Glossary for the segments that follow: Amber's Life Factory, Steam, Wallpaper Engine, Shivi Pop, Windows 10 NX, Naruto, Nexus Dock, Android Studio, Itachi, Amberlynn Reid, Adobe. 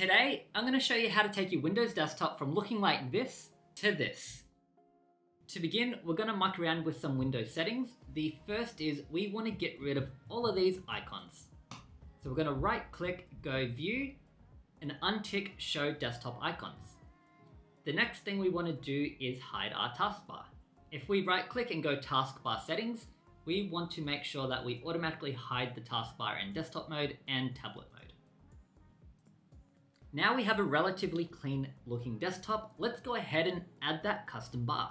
Today, I'm going to show you how to take your Windows desktop from looking like this to this. To begin, we're going to muck around with some Windows settings. The first is we want to get rid of all of these icons. So we're going to right click, go view, and untick show desktop icons. The next thing we want to do is hide our taskbar. If we right click and go taskbar settings, we want to make sure that we automatically hide the taskbar in desktop mode and tablet mode. Now we have a relatively clean looking desktop. Let's go ahead and add that custom bar.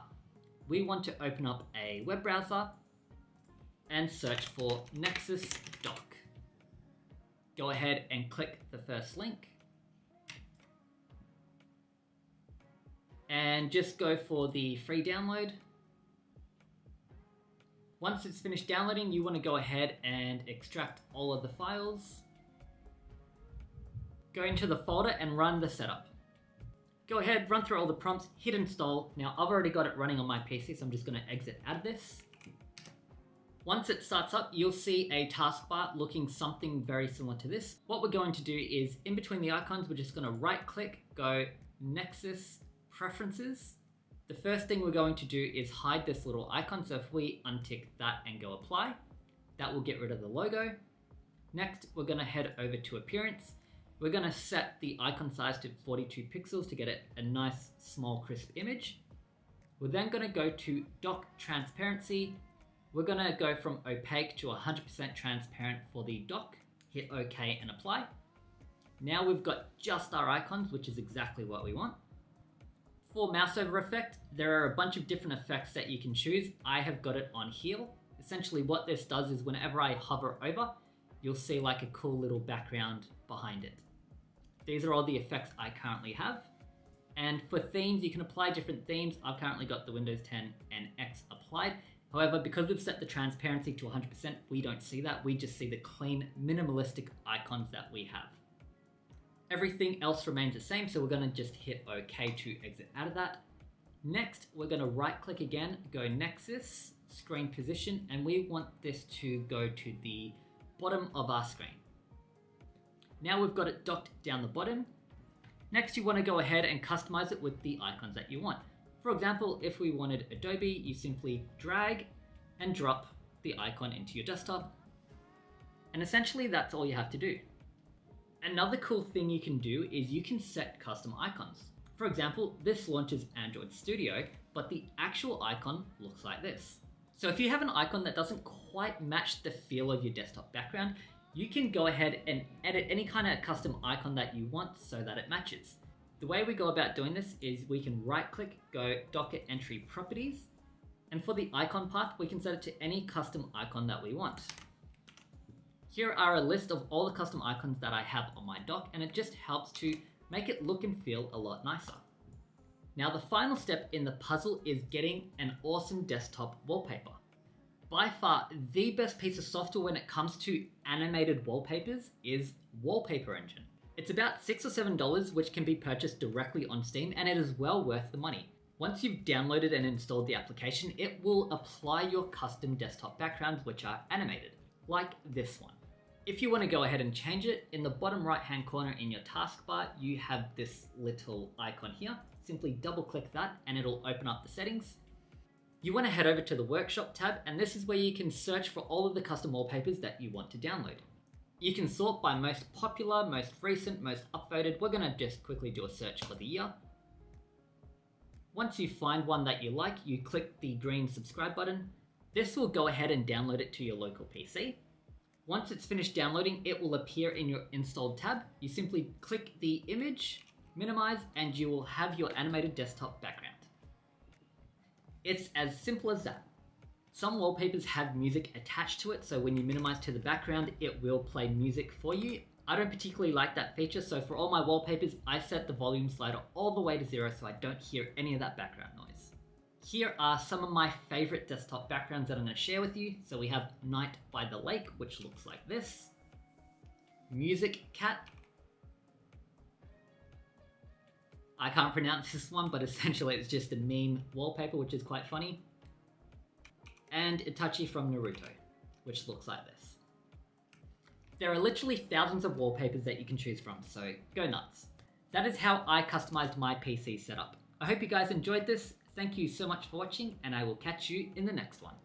We want to open up a web browser and search for Nexus Dock. Go ahead and click the first link. And just go for the free download. Once it's finished downloading, you want to go ahead and extract all of the files. Go into the folder and run the setup. Go ahead, run through all the prompts, hit install. Now I've already got it running on my PC, so I'm just going to exit out of this. Once it starts up, you'll see a taskbar looking something very similar to this. What we're going to do is, in between the icons, we're just going to right click, go Nexus Preferences. The first thing we're going to do is hide this little icon. So if we untick that and go apply, that will get rid of the logo. Next, we're going to head over to Appearance. We're going to set the icon size to 42 pixels to get it a nice, small, crisp image. We're then going to go to Dock Transparency. We're going to go from opaque to 100% transparent for the dock. Hit OK and apply. Now we've got just our icons, which is exactly what we want. For mouse over effect, there are a bunch of different effects that you can choose. I have got it on heel. Essentially what this does is whenever I hover over, you'll see like a cool little background behind it. These are all the effects I currently have. And for themes, you can apply different themes. I've currently got the Windows 10 NX applied. However, because we've set the transparency to 100%, we don't see that. We just see the clean, minimalistic icons that we have. Everything else remains the same, so we're going to just hit OK to exit out of that. Next, we're going to right click again, go Nexus, Screen Position, and we want this to go to the bottom of our screen. Now we've got it docked down the bottom. Next, you want to go ahead and customize it with the icons that you want. For example, if we wanted Adobe, you simply drag and drop the icon into your desktop. And essentially that's all you have to do. Another cool thing you can do is you can set custom icons. For example, this launches Android Studio, but the actual icon looks like this. So if you have an icon that doesn't quite match the feel of your desktop background, you can go ahead and edit any kind of custom icon that you want so that it matches. The way we go about doing this is we can right click, go Docker Entry Properties, and for the icon path, we can set it to any custom icon that we want. Here are a list of all the custom icons that I have on my dock, and it just helps to make it look and feel a lot nicer. Now the final step in the puzzle is getting an awesome desktop wallpaper. By far, the best piece of software when it comes to animated wallpapers is Wallpaper Engine. It's about $6 or $7, which can be purchased directly on Steam, and it is well worth the money. Once you've downloaded and installed the application, it will apply your custom desktop backgrounds, which are animated, like this one. If you want to go ahead and change it, in the bottom right-hand corner in your taskbar, you have this little icon here. Simply double-click that, and it'll open up the settings. You want to head over to the workshop tab, and this is where you can search for all of the custom wallpapers that you want to download. You can sort by most popular, most recent, most upvoted. We're going to just quickly do a search for the year. Once you find one that you like, you click the green subscribe button. This will go ahead and download it to your local PC. Once it's finished downloading, it will appear in your installed tab. You simply click the image, minimize, and you will have your animated desktop background. It's as simple as that. Some wallpapers have music attached to it, so when you minimize to the background, it will play music for you. I don't particularly like that feature, so for all my wallpapers, I set the volume slider all the way to 0 so I don't hear any of that background noise. Here are some of my favorite desktop backgrounds that I'm going to share with you. So we have Night by the Lake, which looks like this. Music Cat. I can't pronounce this one, but essentially it's just a meme wallpaper, which is quite funny. And Itachi from Naruto, which looks like this. There are literally thousands of wallpapers that you can choose from, so go nuts. That is how I customized my PC setup. I hope you guys enjoyed this. Thank you so much for watching, and I will catch you in the next one.